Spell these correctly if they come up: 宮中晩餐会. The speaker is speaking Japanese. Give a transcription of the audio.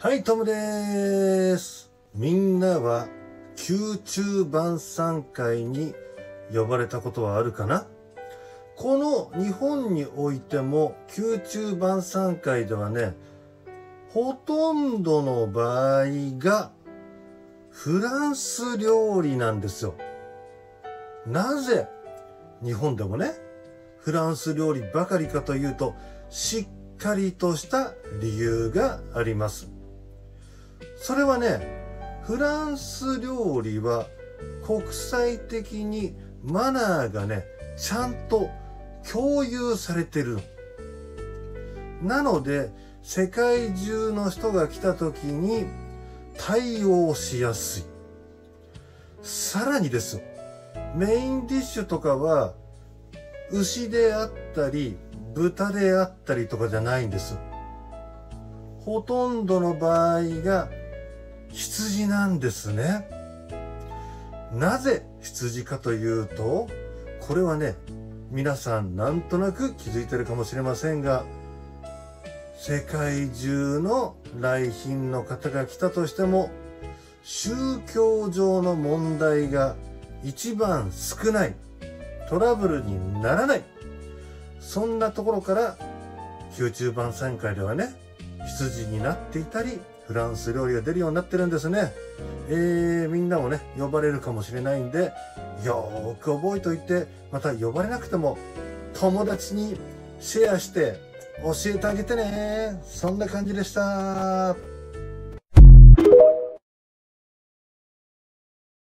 はい、トムでーす。みんなは、宮中晩餐会に呼ばれたことはあるかな？この日本においても、宮中晩餐会ではね、ほとんどの場合が、フランス料理なんですよ。なぜ、日本でもね、フランス料理ばかりかというと、しっかりとした理由があります。それはね、フランス料理は国際的にマナーがね、ちゃんと共有されてるの。なので、世界中の人が来た時に対応しやすい。さらにですよ、メインディッシュとかは牛であったり豚であったりとかじゃないんです。ほとんどの場合が羊なんですね。なぜ羊かというと、これはね、皆さんなんとなく気づいてるかもしれませんが、世界中の来賓の方が来たとしても、宗教上の問題が一番少ない、トラブルにならない、そんなところから、宮中晩餐会ではね、羊になっていたり、フランス料理が出るようになってるんですね。みんなもね、呼ばれるかもしれないんで、よーく覚えといて、また呼ばれなくても、友達にシェアして教えてあげてね。そんな感じでした。